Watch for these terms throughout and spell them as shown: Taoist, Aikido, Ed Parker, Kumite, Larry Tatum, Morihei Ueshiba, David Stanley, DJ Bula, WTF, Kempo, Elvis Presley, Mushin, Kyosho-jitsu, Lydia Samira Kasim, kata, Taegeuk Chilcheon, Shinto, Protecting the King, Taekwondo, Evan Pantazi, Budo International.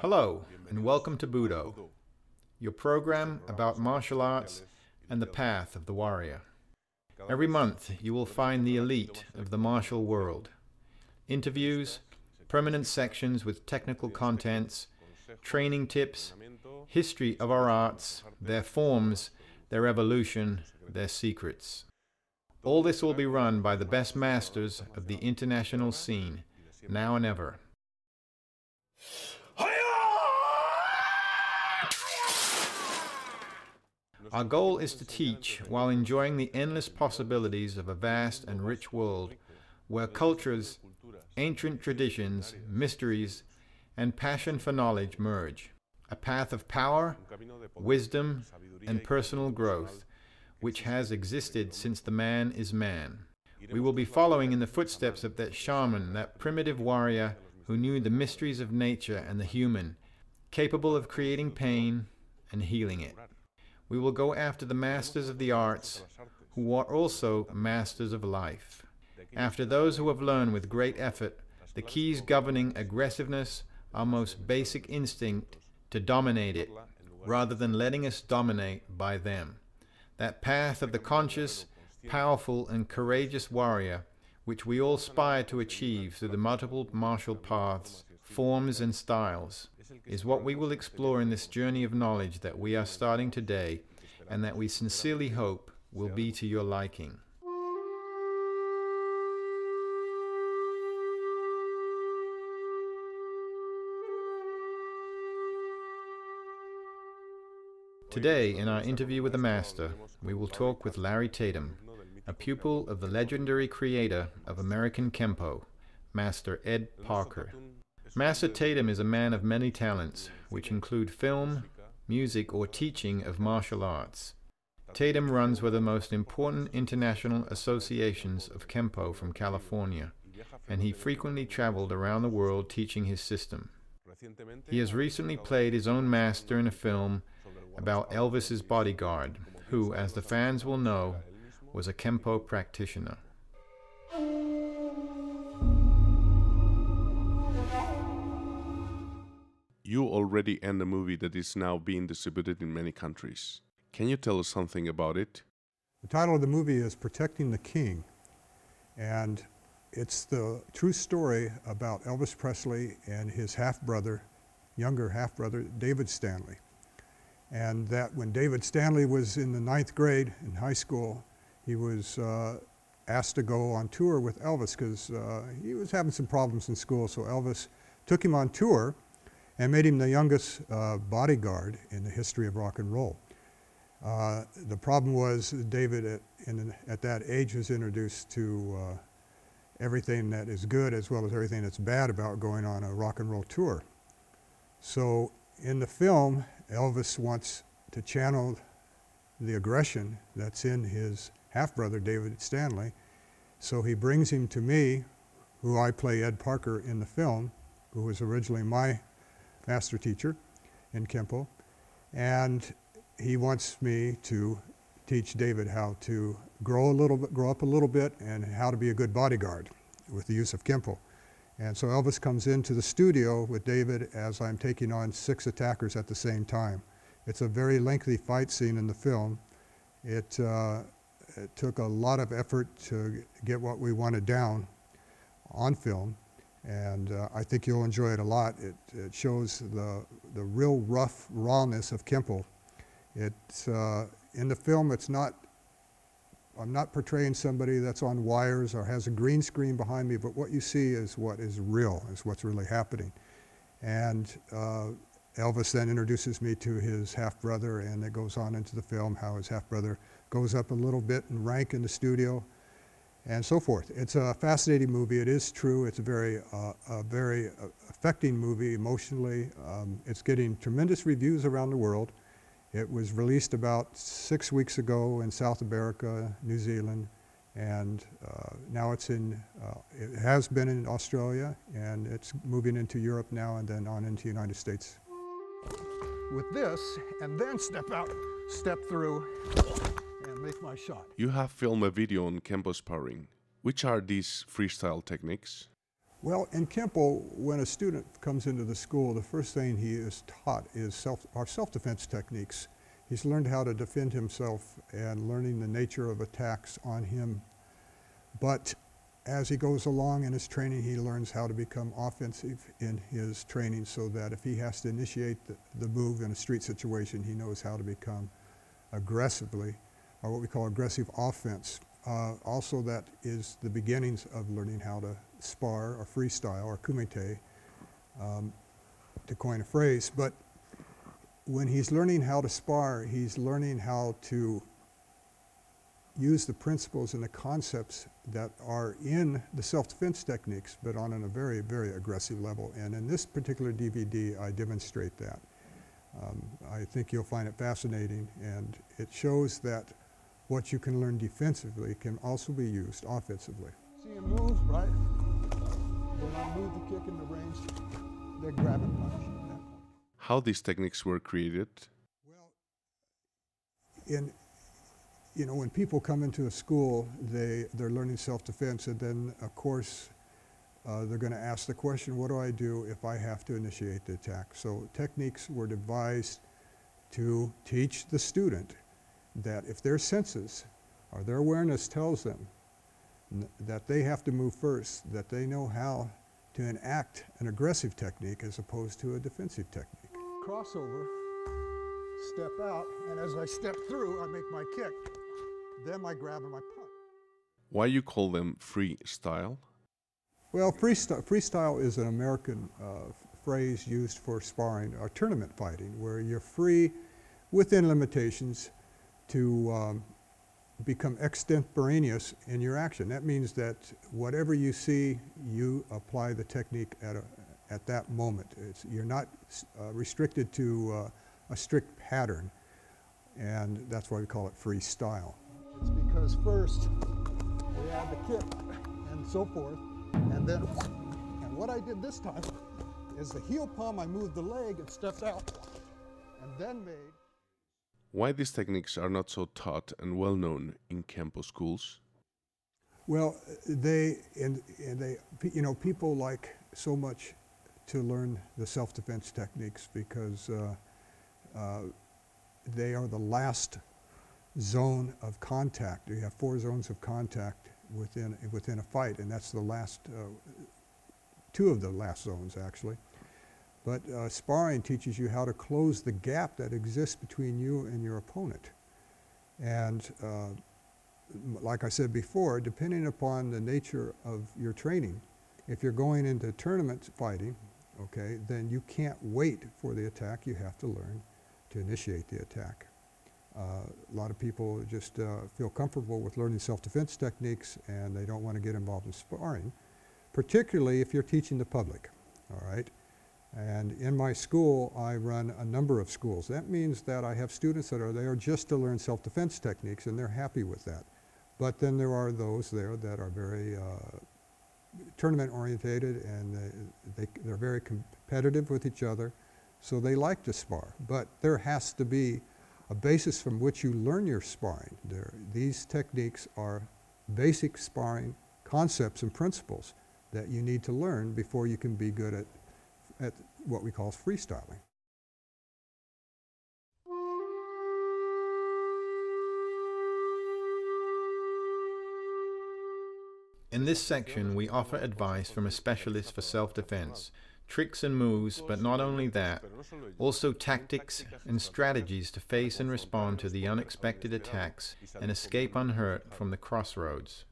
Hello, and welcome to Budo, your program about martial arts and the path of the warrior. Every month you will find the elite of the martial world. Interviews, permanent sections with technical contents, training tips, history of our arts, their forms, their evolution, their secrets. All this will be run by the best masters of the international scene, now and ever. Our goal is to teach while enjoying the endless possibilities of a vast and rich world where cultures, ancient traditions, mysteries, and passion for knowledge merge. A path of power, wisdom, and personal growth which has existed since the man is man. We will be following in the footsteps of that shaman, that primitive warrior who knew the mysteries of nature and the human, capable of creating pain and healing it. We will go after the masters of the arts, who are also masters of life. After those who have learned with great effort the keys governing aggressiveness, our most basic instinct to dominate it, rather than letting us dominate by them. That path of the conscious, powerful, and courageous warrior, which we all aspire to achieve through the multiple martial paths, forms, and styles, is what we will explore in this journey of knowledge that we are starting today and that we sincerely hope will be to your liking. Today, in our interview with the master, we will talk with Larry Tatum, a pupil of the legendary creator of American Kempo, Master Ed Parker. Master Tatum is a man of many talents, which include film, music, or teaching of martial arts. Tatum runs one of the most important international associations of Kempo from California, and he frequently traveled around the world teaching his system. He has recently played his own master in a film about Elvis's bodyguard, who, as the fans will know, was a Kempo practitioner. You already end a movie that is now being distributed in many countries. Can you tell us something about it? The title of the movie is Protecting the King, and it's the true story about Elvis Presley and his half-brother, younger half-brother, David Stanley. And that when David Stanley was in the 9th grade in high school, he was asked to go on tour with Elvis because he was having some problems in school, so Elvis took him on tour and made him the youngest bodyguard in the history of rock and roll. The problem was David at that age was introduced to everything that is good as well as everything that's bad about going on a rock and roll tour. So in the film, Elvis wants to channel the aggression that's in his half-brother David Stanley, so he brings him to me, who I play Ed Parker in the film, who was originally my master teacher in Kempo, and he wants me to teach David how to grow up a little bit and how to be a good bodyguard with the use of Kempo. And so Elvis comes into the studio with David as I'm taking on 6 attackers at the same time. It's a very lengthy fight scene in the film. It took a lot of effort to get what we wanted down on film. And I think you'll enjoy it a lot. It shows the real rough rawness of Kempo. In the film, I'm not portraying somebody that's on wires or has a green screen behind me, but what you see is what is real, is what's really happening. And Elvis then introduces me to his half-brother, and it goes on into the film how his half-brother goes up a little bit in rank in the studio, and so forth. It's a fascinating movie. It is true. It's a very affecting movie emotionally. It's getting tremendous reviews around the world. It was released about 6 weeks ago in South America, New Zealand, and now it has been in Australia, and it's moving into Europe now and then on into the United States. With this, and then step out, step through, and make my shot. You have filmed a video on Kempo sparring. Which are these freestyle techniques? Well, in Kempo, when a student comes into the school, the first thing he is taught is self-defense techniques. He's learned how to defend himself and learning the nature of attacks on him. But as he goes along in his training, he learns how to become offensive in his training so that if he has to initiate the move in a street situation, he knows how to become aggressively, or what we call aggressive offense. Also, that is the beginnings of learning how to spar or freestyle or kumite, to coin a phrase. But when he's learning how to spar, he's learning how to use the principles and the concepts that are in the self-defense techniques, but on a very, very aggressive level. And in this particular DVD, I demonstrate that. I think you'll find it fascinating, and it shows that what you can learn defensively can also be used offensively. See him move, right? When I move the kick in the range, they're grabbing punch. How these techniques were created? Well, you know, when people come into a school, they're learning self-defense, and then, of course, they're going to ask the question, what do I do if I have to initiate the attack? So techniques were devised to teach the student that if their senses or their awareness tells them that they have to move first, that they know how to enact an aggressive technique as opposed to a defensive technique. Crossover, step out, and as I step through, I make my kick. Then I grab and I punch. Why you call them freestyle? Well, freestyle is an American phrase used for sparring or tournament fighting, where you're free within limitations to become extemporaneous in your action. That means that whatever you see, you apply the technique at that moment. You're not restricted to a strict pattern, and that's why we call it freestyle. It's because first we have the kick and so forth, and then, and what I did this time is the heel palm, I moved the leg and stepped out, and then made. Why these techniques are not so taught and well known in Kempo schools? Well, you know, people like so much to learn the self-defense techniques because they are the last zone of contact. You have four zones of contact within a fight, and that's the last, two of the last zones actually. But sparring teaches you how to close the gap that exists between you and your opponent. And like I said before, depending upon the nature of your training, if you're going into tournament fighting, okay, then you can't wait for the attack. You have to learn to initiate the attack. A lot of people just feel comfortable with learning self-defense techniques, and they don't want to get involved in sparring, particularly if you're teaching the public, all right? And in my school, I run a number of schools. That means that I have students that are there just to learn self-defense techniques, and they're happy with that. But then there are those there that are very tournament-orientated, and they're very competitive with each other, so they like to spar. But there has to be a basis from which you learn your sparring. These techniques are basic sparring concepts and principles that you need to learn before you can be good at what we call freestyling. In this section, we offer advice from a specialist for self-defense, tricks and moves, but not only that, also tactics and strategies to face and respond to the unexpected attacks and escape unhurt from the crossroads.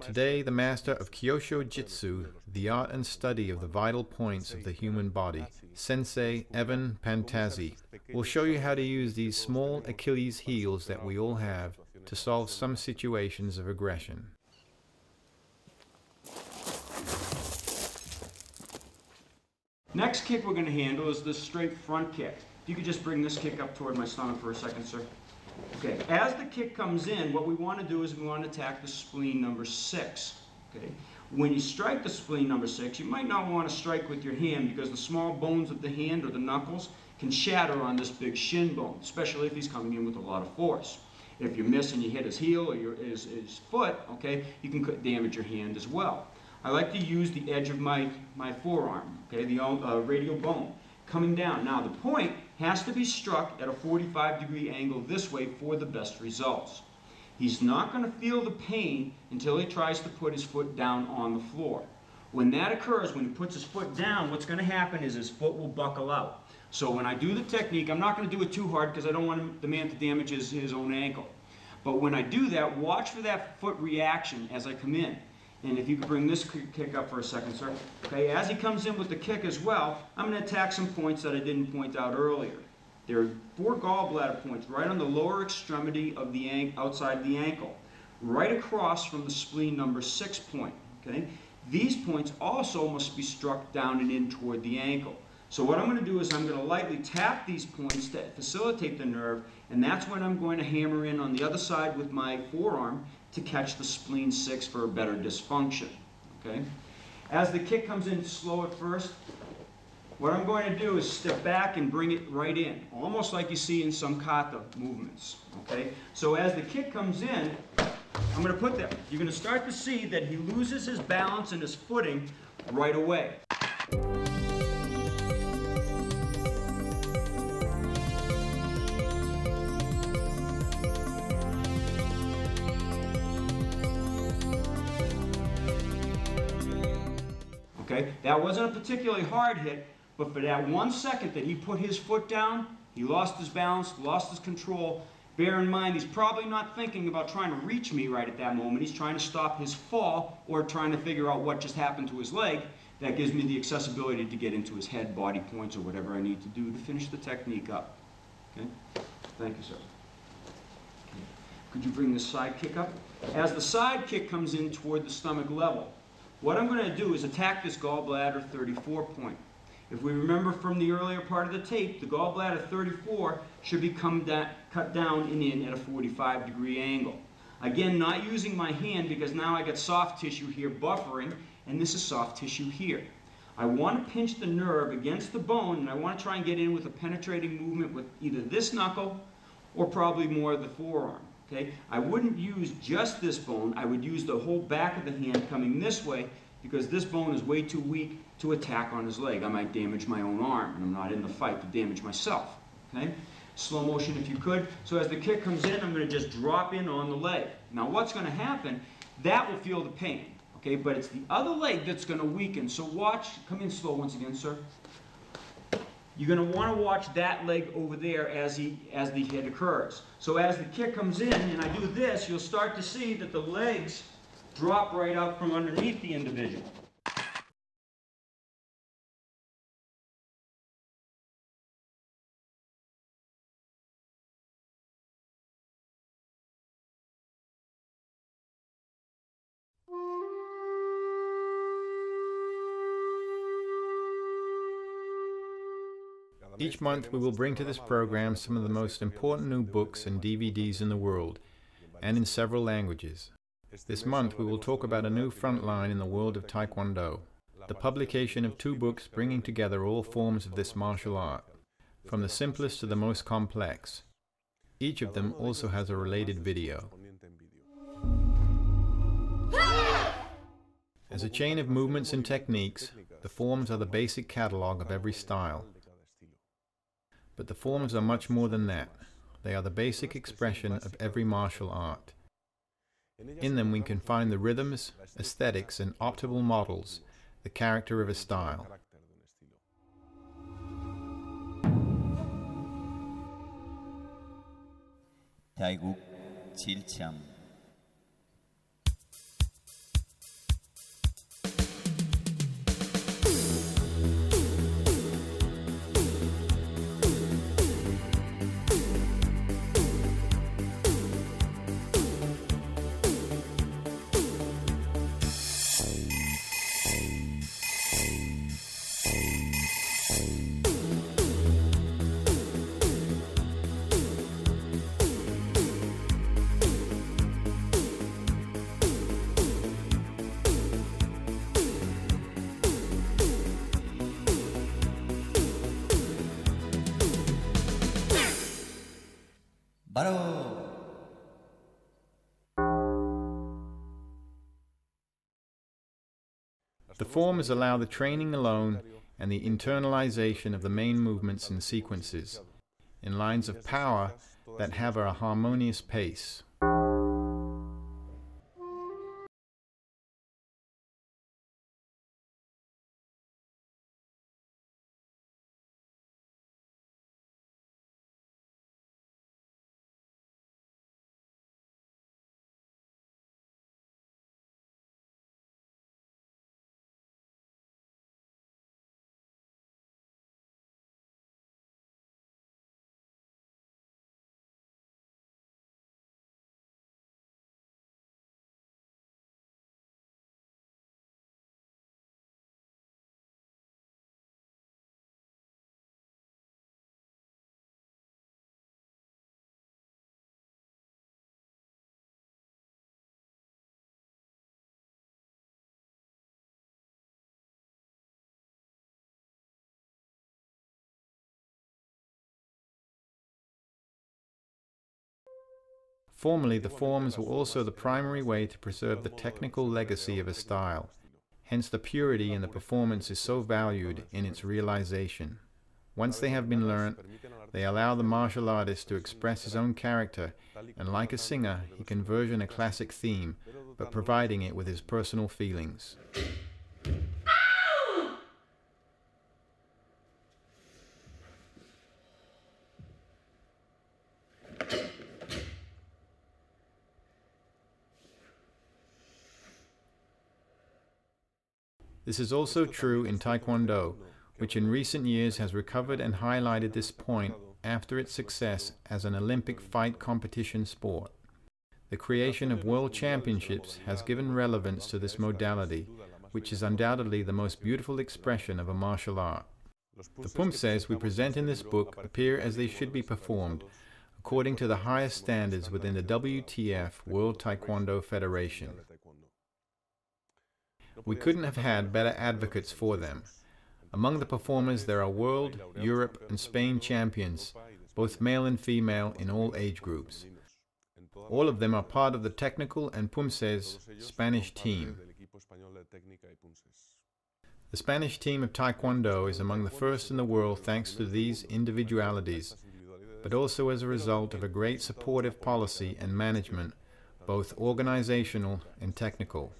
Today, the master of Kyosho-jitsu, the art and study of the vital points of the human body, Sensei Evan Pantazi, will show you how to use these small Achilles heels that we all have to solve some situations of aggression. Next kick we're going to handle is the straight front kick. If you could just bring this kick up toward my stomach for a second, sir. Okay, as the kick comes in, what we want to do is we want to attack the spleen number 6. Okay, when you strike the spleen number 6, you might not want to strike with your hand because the small bones of the hand or the knuckles can shatter on this big shin bone, especially if he's coming in with a lot of force. If you miss and you hit his heel or his foot, okay, you can damage your hand as well. I like to use the edge of my forearm, okay, the radial bone, coming down. Now the point has to be struck at a 45-degree angle this way for the best results. He's not going to feel the pain until he tries to put his foot down on the floor. When that occurs, when he puts his foot down, what's going to happen is his foot will buckle out. So when I do the technique, I'm not going to do it too hard because I don't want the man to damage his own ankle. But when I do that, watch for that foot reaction as I come in. And if you could bring this kick up for a second, sir. Okay, as he comes in with the kick as well, I'm going to attack some points that I didn't point out earlier. There are 4 gallbladder points right on the lower extremity of the outside the ankle, right across from the spleen number 6 point. Okay? These points also must be struck down and in toward the ankle. So what I'm going to do is I'm going to lightly tap these points to facilitate the nerve, and that's when I'm going to hammer in on the other side with my forearm to catch the spleen 6 for a better dysfunction. Okay? As the kick comes in slow at first, what I'm going to do is step back and bring it right in, almost like you see in some kata movements. Okay? So as the kick comes in, I'm going to put that. You're going to start to see that he loses his balance and his footing right away. Okay? That wasn't a particularly hard hit, but for that 1 second that he put his foot down, he lost his balance, lost his control. Bear in mind, he's probably not thinking about trying to reach me right at that moment. He's trying to stop his fall or trying to figure out what just happened to his leg. That gives me the accessibility to get into his head, body points, or whatever I need to do to finish the technique up. Okay? Thank you, sir. Okay. Could you bring the side kick up? As the side kick comes in toward the stomach level, what I'm going to do is attack this gallbladder 34 point. If we remember from the earlier part of the tape, the gallbladder 34 should be cut down and in at a 45-degree angle. Again, not using my hand because now I got soft tissue here buffering, and this is soft tissue here. I want to pinch the nerve against the bone, and I want to try and get in with a penetrating movement with either this knuckle or probably more of the forearm. Okay? I wouldn't use just this bone. I would use the whole back of the hand coming this way because this bone is way too weak to attack on his leg. I might damage my own arm, and I'm not in the fight to damage myself. Okay? Slow motion if you could. So as the kick comes in, I'm going to just drop in on the leg. Now what's going to happen, that will feel the pain. Okay? But it's the other leg that's going to weaken. So watch. Come in slow once again, sir. You're going to want to watch that leg over there as the hit occurs. So as the kick comes in and I do this, you'll start to see that the legs drop right out from underneath the individual. Each month we will bring to this program some of the most important new books and DVDs in the world, and in several languages. This month we will talk about a new front line in the world of Taekwondo, the publication of 2 books bringing together all forms of this martial art, from the simplest to the most complex. Each of them also has a related video. As a chain of movements and techniques, the forms are the basic catalog of every style. But the forms are much more than that. They are the basic expression of every martial art. In them we can find the rhythms, aesthetics, and optimal models, the character of a style. Taegeuk Chilcheon. The forms allow the training alone and the internalization of the main movements in sequences, in lines of power that have a harmonious pace. Formerly, the forms were also the primary way to preserve the technical legacy of a style. Hence, the purity in the performance is so valued in its realization. Once they have been learnt, they allow the martial artist to express his own character, and like a singer, he can version a classic theme, but providing it with his personal feelings. This is also true in Taekwondo, which in recent years has recovered and highlighted this point after its success as an Olympic fight competition sport. The creation of world championships has given relevance to this modality, which is undoubtedly the most beautiful expression of a martial art. The pumses we present in this book appear as they should be performed, according to the highest standards within the WTF World Taekwondo Federation. We couldn't have had better advocates for them. Among the performers there are world, Europe, and Spain champions, both male and female in all age groups. All of them are part of the technical and pumses Spanish team. The Spanish team of Taekwondo is among the first in the world thanks to these individualities, but also as a result of a great supportive policy and management, both organizational and technical.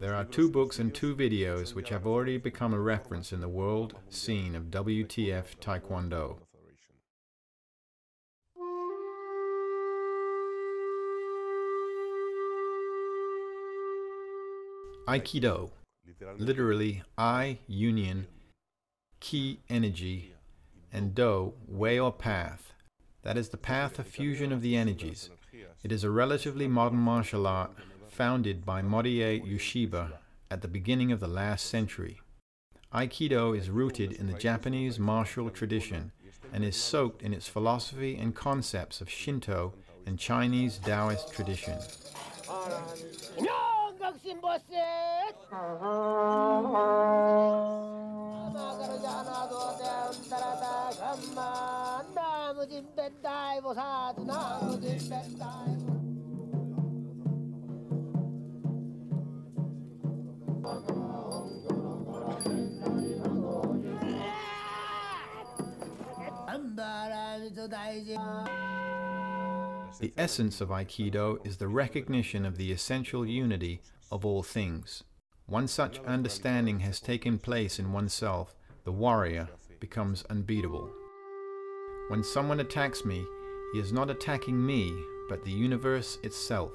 There are 2 books and 2 videos which have already become a reference in the world scene of WTF Taekwondo. Aikido, literally I, union, ki, energy, and do, way or path. That is the path of fusion of the energies. It is a relatively modern martial art, founded by Morihei Ueshiba at the beginning of the last century. Aikido is rooted in the Japanese martial tradition and is soaked in its philosophy and concepts of Shinto and Chinese Taoist tradition. The essence of Aikido is the recognition of the essential unity of all things. When such understanding has taken place in oneself, the warrior becomes unbeatable. When someone attacks me, he is not attacking me, but the universe itself.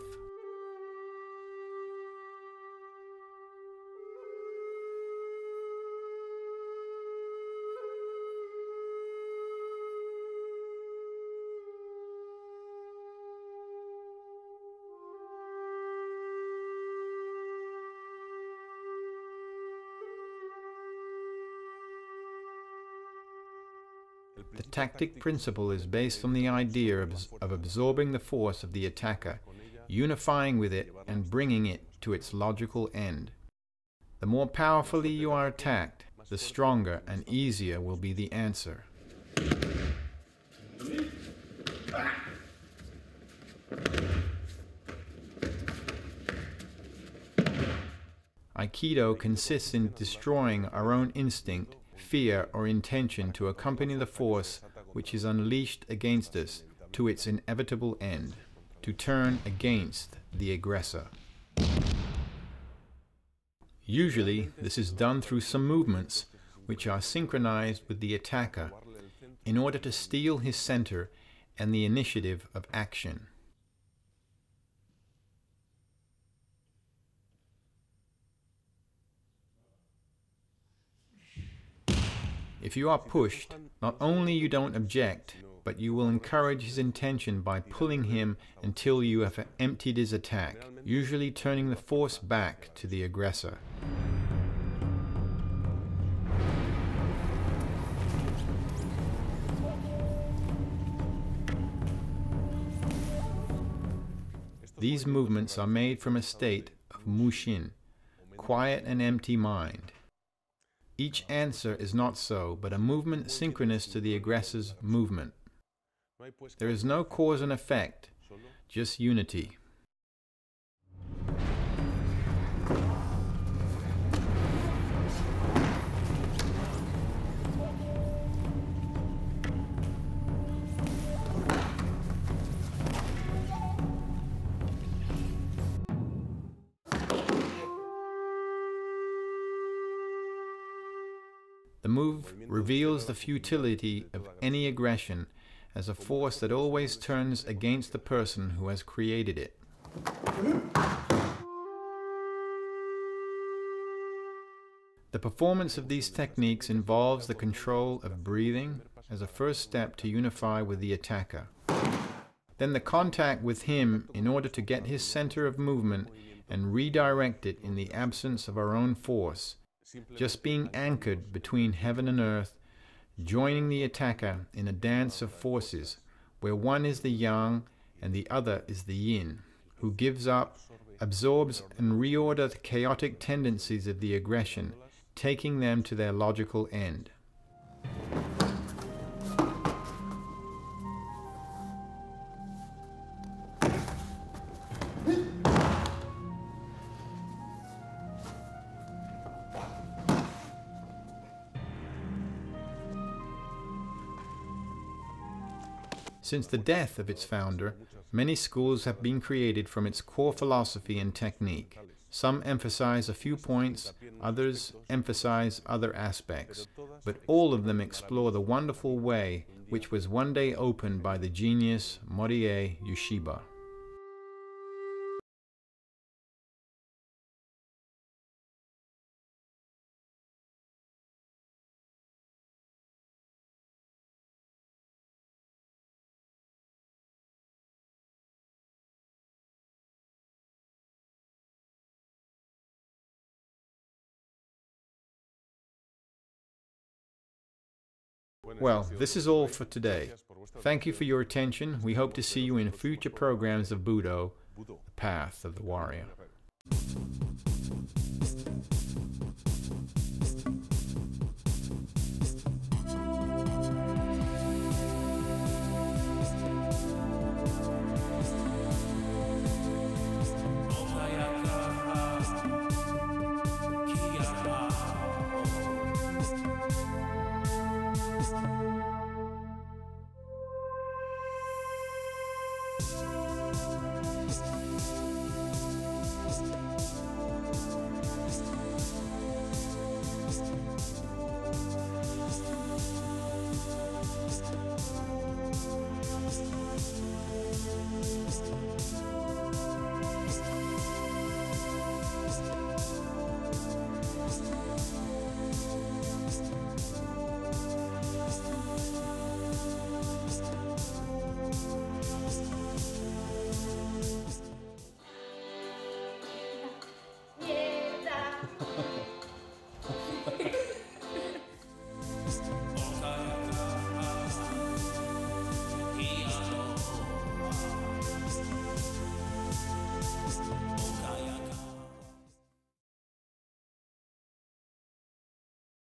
The tactic principle is based on the idea of absorbing the force of the attacker, unifying with it and bringing it to its logical end. The more powerfully you are attacked, the stronger and easier will be the answer. Aikido consists in destroying our own instinct, fear or intention to accompany the force which is unleashed against us to its inevitable end, to turn against the aggressor. Usually this is done through some movements which are synchronized with the attacker in order to steal his center and the initiative of action. If you are pushed, not only you don't object, but you will encourage his intention by pulling him until you have emptied his attack, usually turning the force back to the aggressor. These movements are made from a state of Mushin, quiet and empty mind. Each answer is not so, but a movement synchronous to the aggressor's movement. There is no cause and effect, just unity. The move reveals the futility of any aggression as a force that always turns against the person who has created it. The performance of these techniques involves the control of breathing as a first step to unify with the attacker. Then the contact with him in order to get his center of movement and redirect it in the absence of our own force. Just being anchored between heaven and earth, joining the attacker in a dance of forces, where one is the yang and the other is the yin, who gives up, absorbs and reorders the chaotic tendencies of the aggression, taking them to their logical end. Since the death of its founder, many schools have been created from its core philosophy and technique. Some emphasize a few points, others emphasize other aspects, but all of them explore the wonderful way which was one day opened by the genius Morihei Ueshiba. Well, this is all for today. Thank you for your attention. We hope to see you in future programs of Budo, the Path of the Warrior.